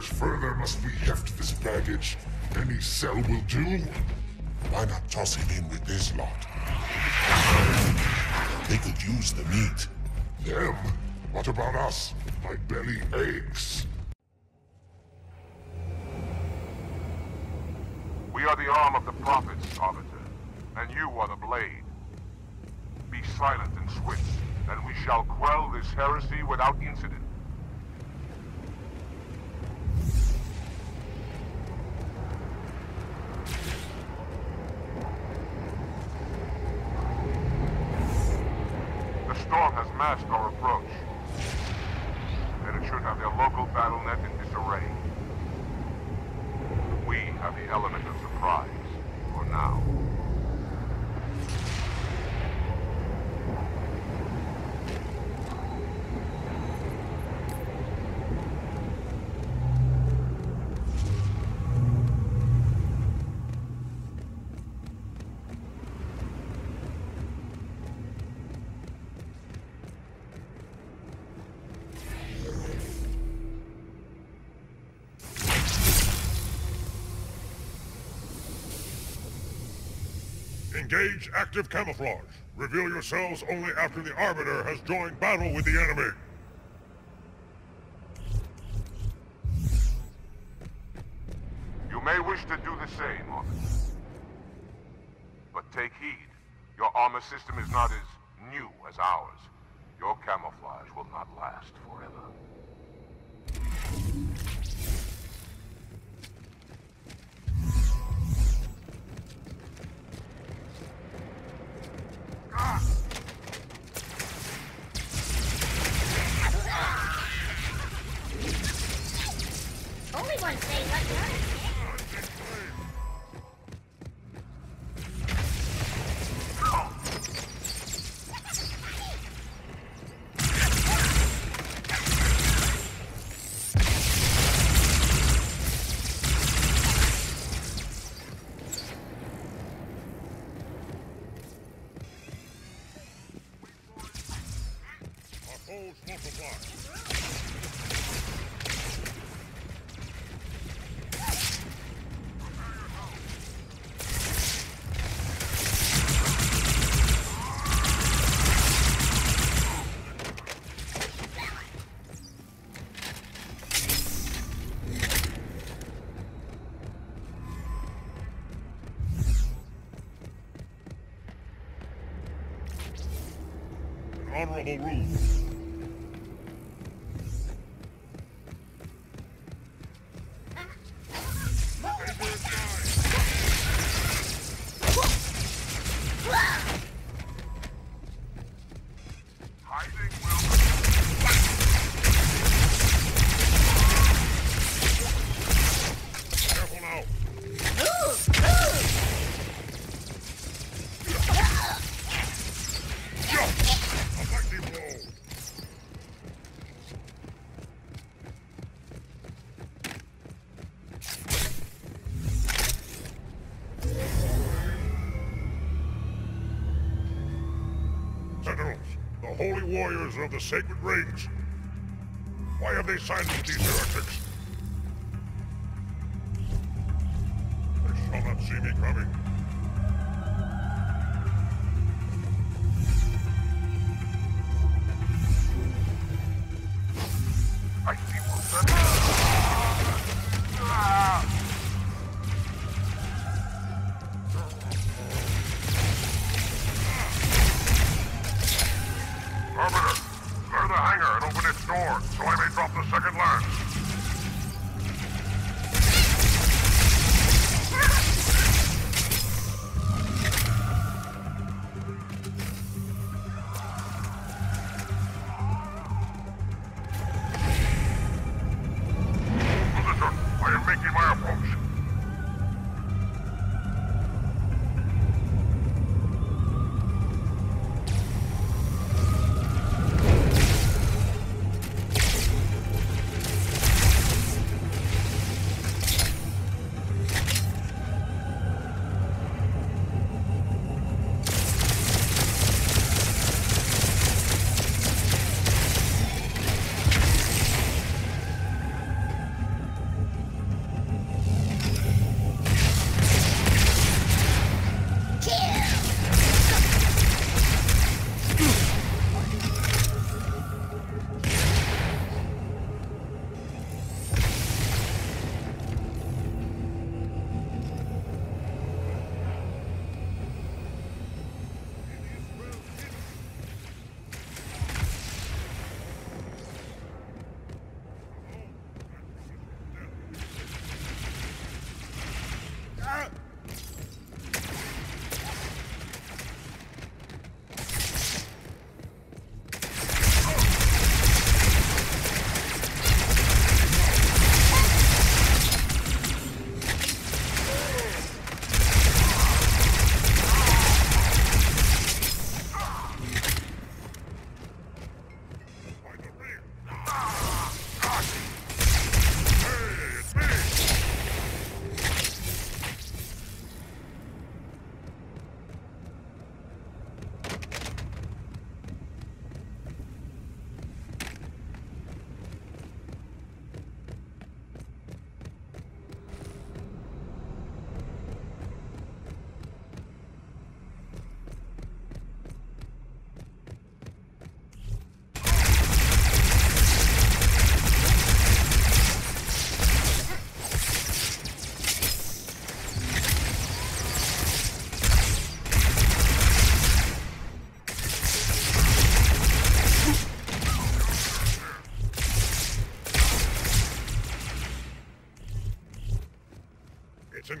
much further must we heft this baggage? Any cell will do? Why not toss him in with this lot? They could use the meat. Them? What about us? My belly aches. We are the arm of the prophets, Arbiter, and you are the blade. Be silent and swift, and we shall quell this heresy without incident. The storm has masked our approach, and it should have their local battle net in disarray. We have the element of surprise, for now. Engage active camouflage. Reveal yourselves only after the Arbiter has joined battle with the enemy. You may wish to do the same, Arbiter. But take heed. Your armor system is not as new as ours. Your camouflage will not last forever. Only one thing left to do. Honorable rule. Holy warriors of the Sacred Rings. Why have they silenced these heretics? They shall not see me coming. I see what that is. Ah! Arbiter, clear the hangar and open its door, so I may drop the second lance. better. Honorable rules. I'll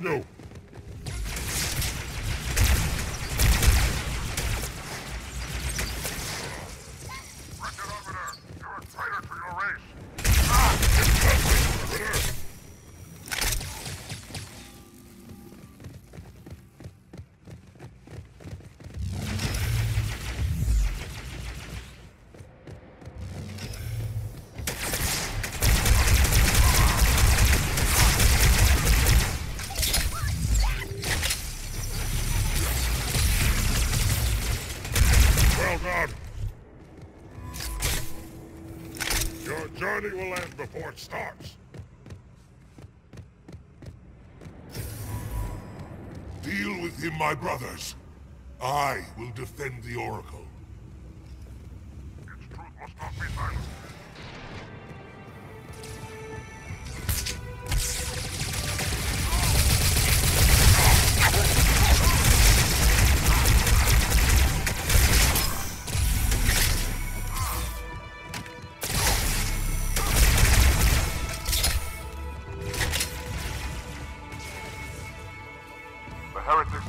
go. Before it starts. Deal with him, my brothers. I will defend the Oracle. Its truth must not be silenced.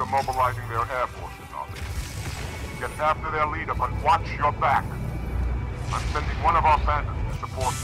Mobilizing their air forces on this. Get after their leader, but watch your back. I'm sending one of our bandits to support you.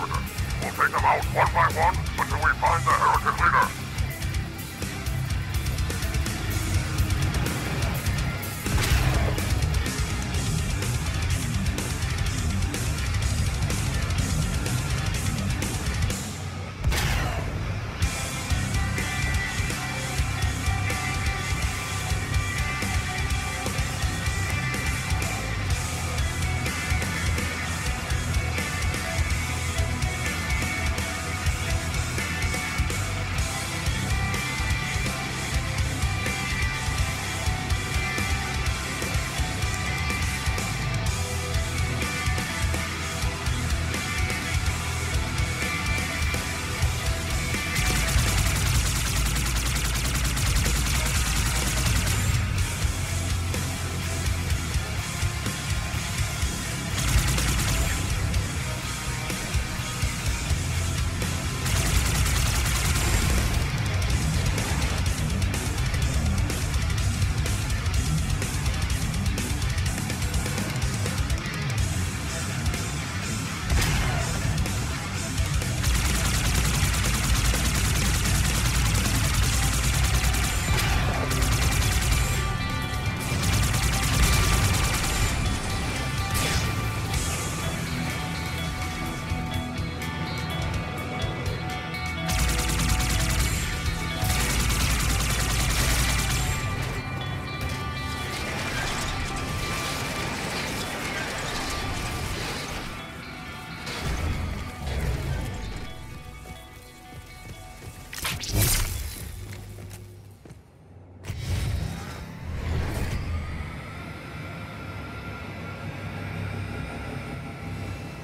Arbiter. We'll take them out one by one until we find the heretic leader.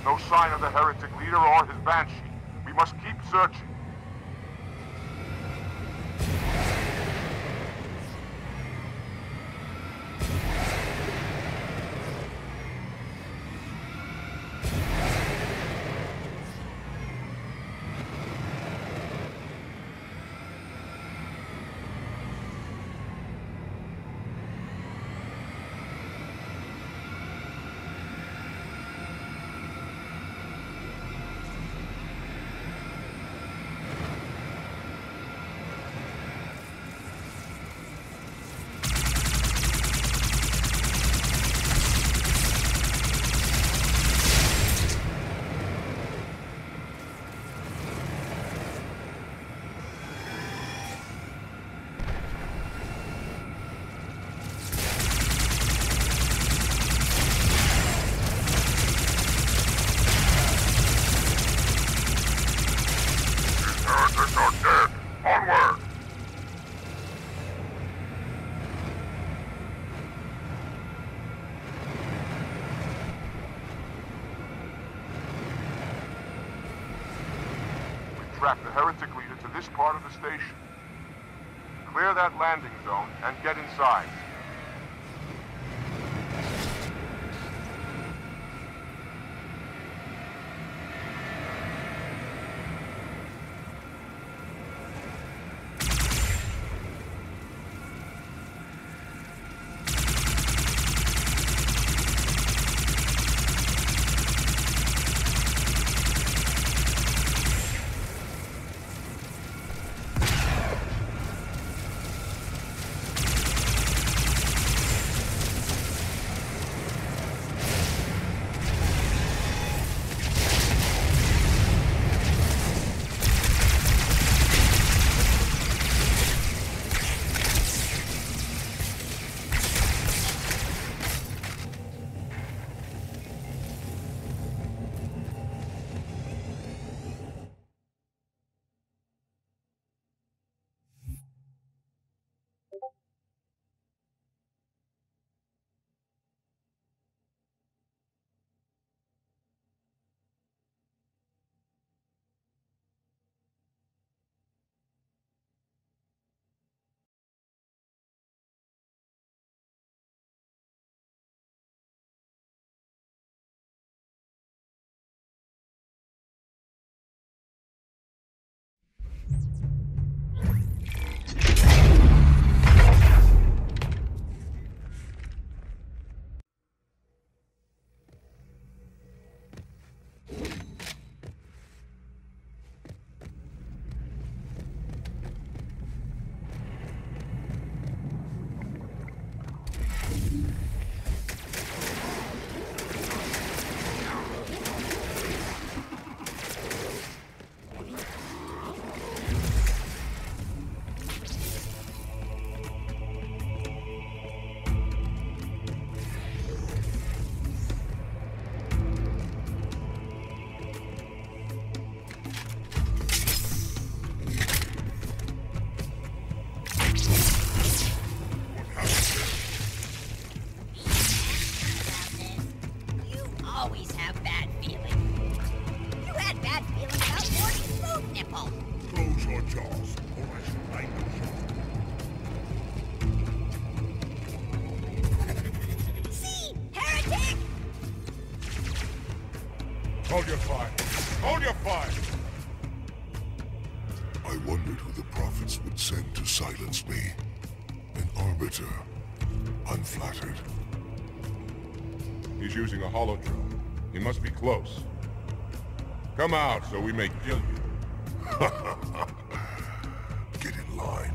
No sign of the heretic leader or his banshee. We must keep searching. The heretic leader to this part of the station. Clear that landing zone and get inside. Hold your fire. Hold your fire! I wondered who the prophets would send to silence me. An Arbiter. Unflattered. He's using a holodrone. He must be close. Come out, so we may kill you. Get in line.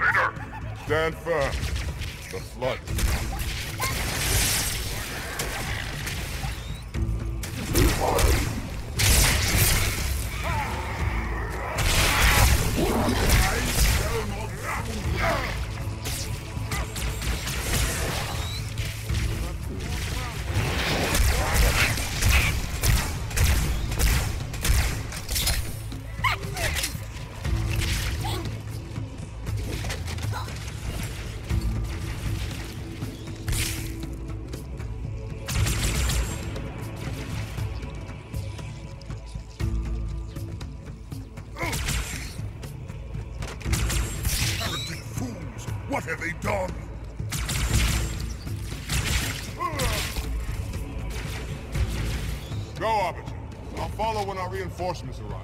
Leader! Stand firm. The flood. What have they done? Go, Arbiter. I'll follow when our reinforcements arrive.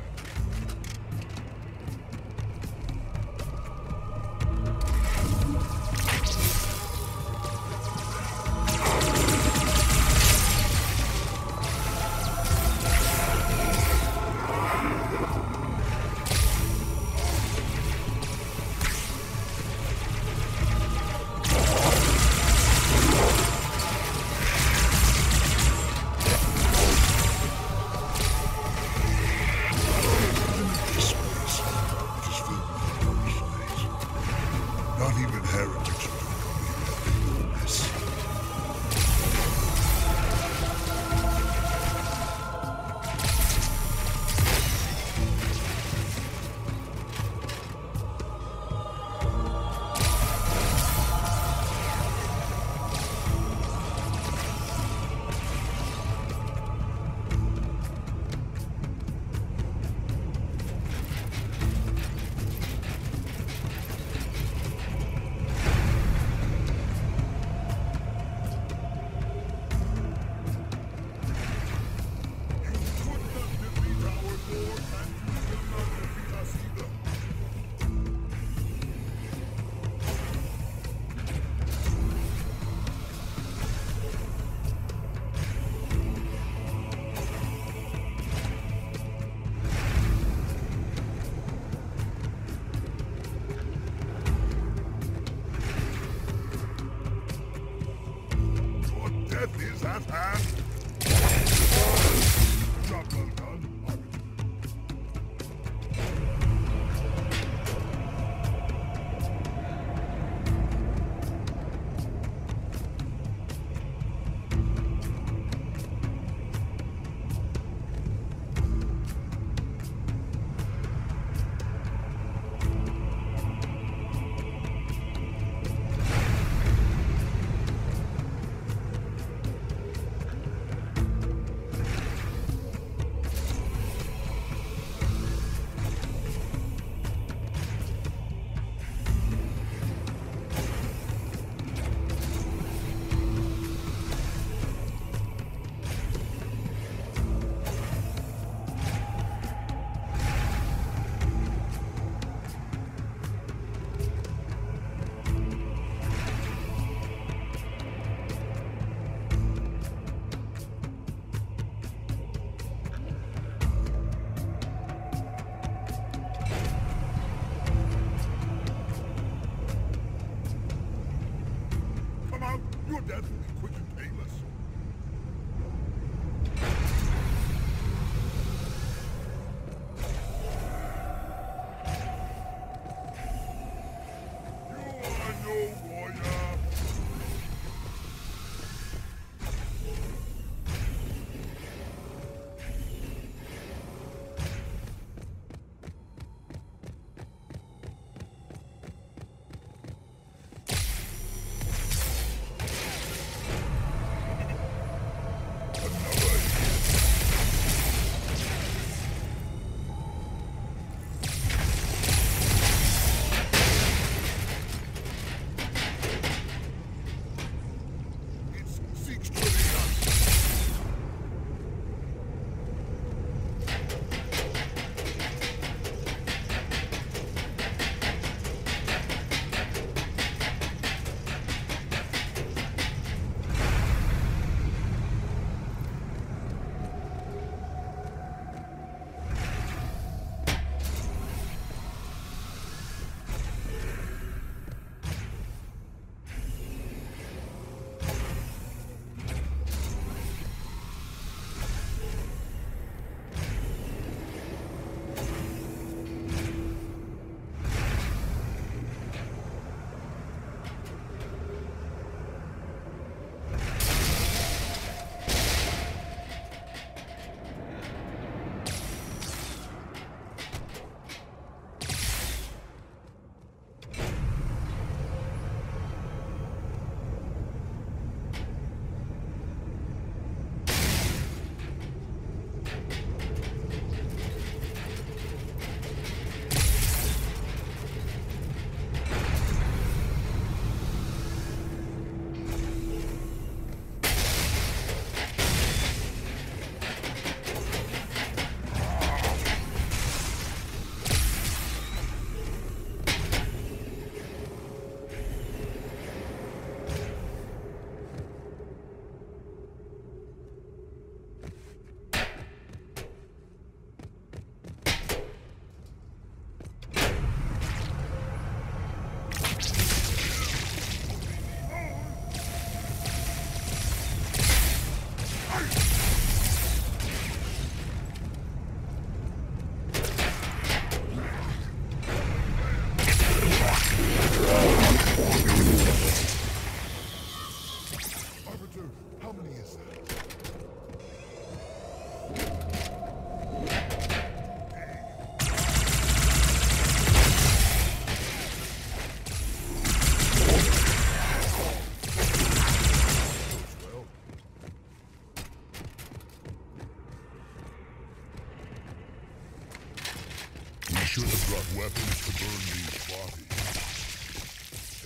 should have brought weapons to burn these bodies.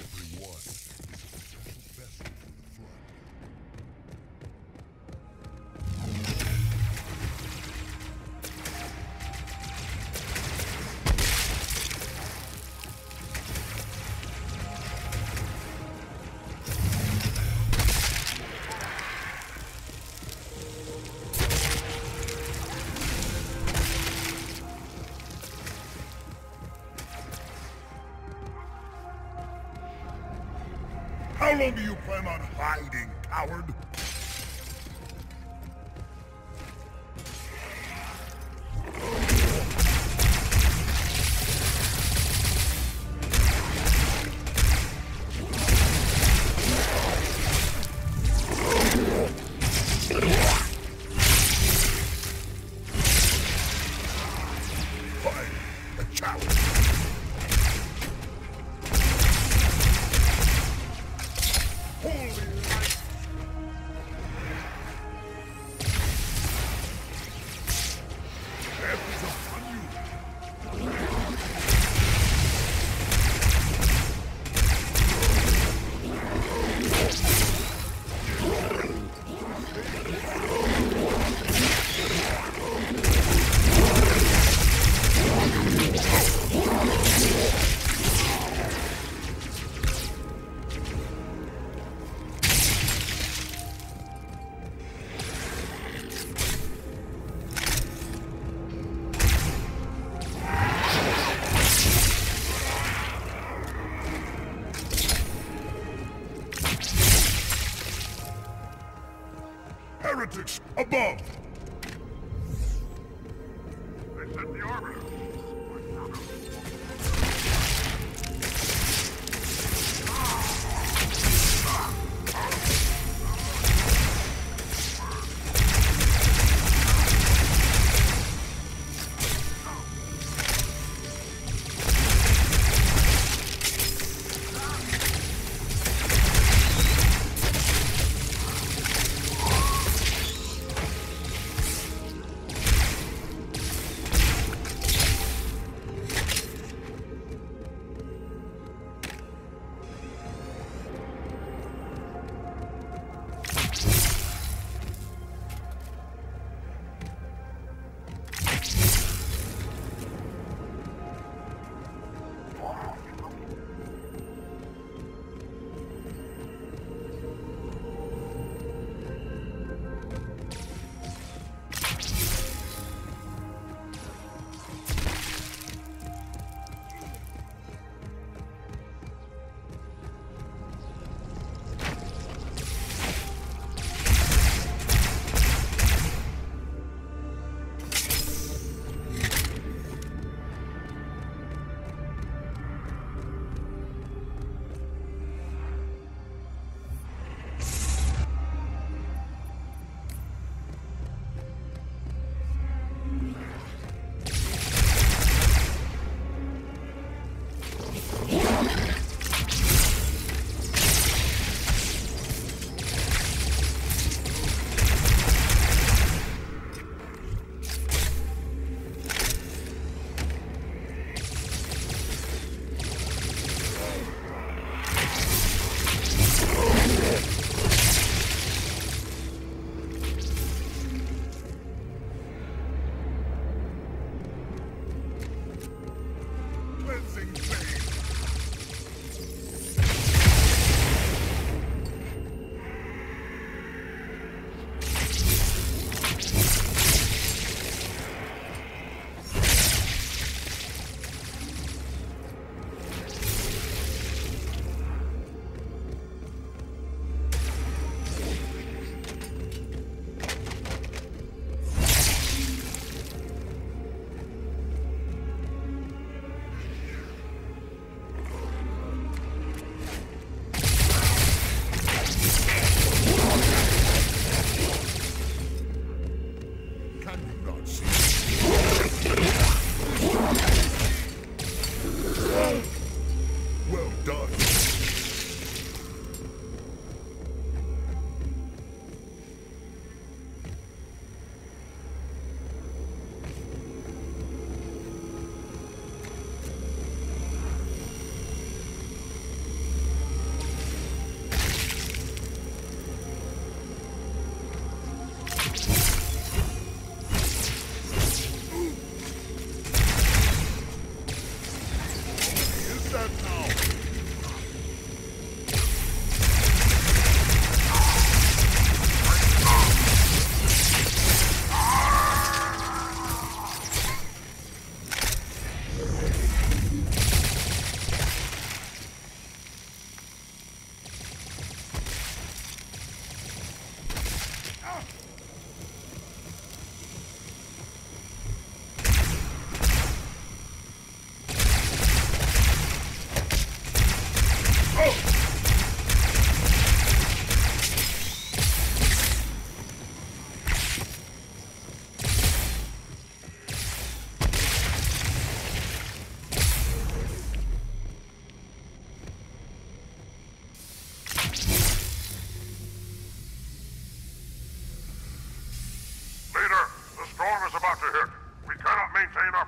Every one is a vessel . How long do you plan on hiding, coward? Heretics above! They sent the Arbiter.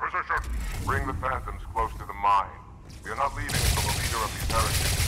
our position! Bring the phantoms close to the mine. We are not leaving until the leader of these heretics.